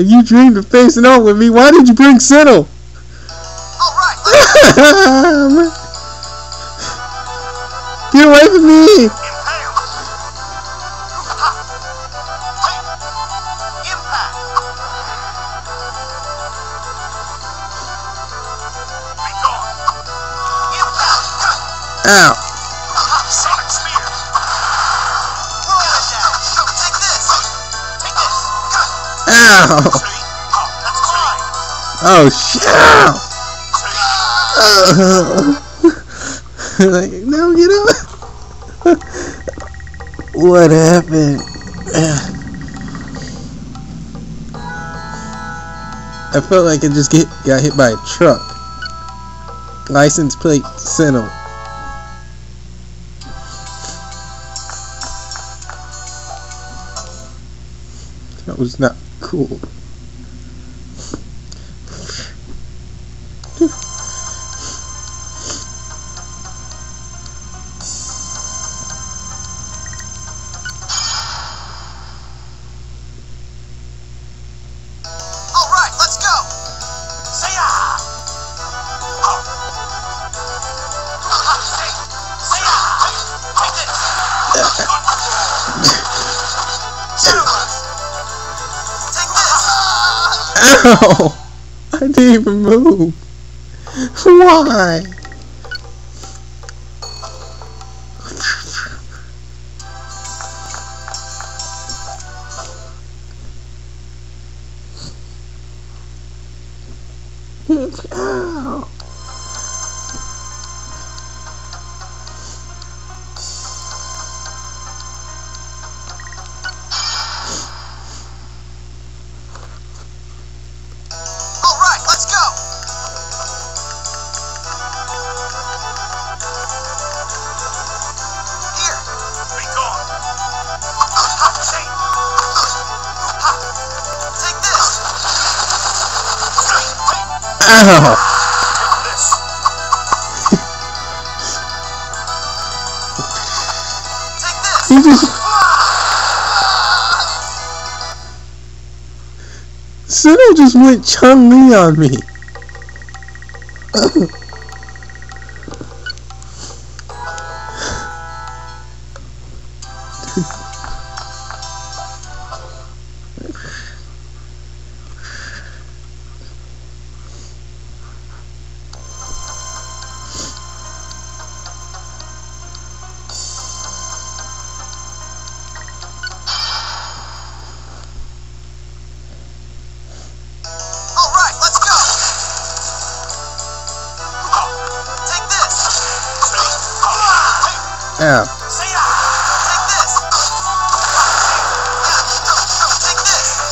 If you dreamed of facing out with me, why did you bring Senel? Alright! Get away from me! Ow. Sonic spear. Take this. Take this. Ow. Oh shit. Like, no, get up. What happened? I felt like I just got hit by a truck. License plate Senel. That was not cool. Alright, let's go! Say ya! Hey, say ya! Ow! I didn't even move. Why? Ow! Ow! Take this. Take this. Senel just went Chun-Li on me. Ow. Take this!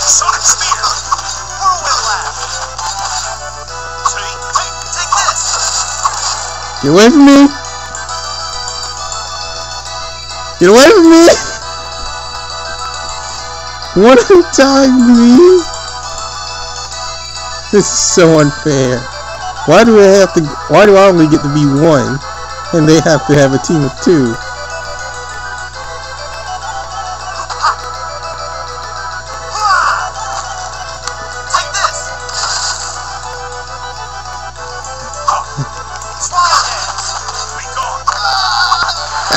Sonic spear! Whirlwind laugh! Take this! Get away from me! Get away from me! What are you telling me? This is so unfair. Why do I only get to be one? And they have to have a team of two. Take this.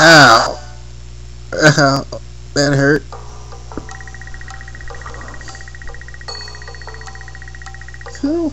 Ow. Ow. That hurt. Cool.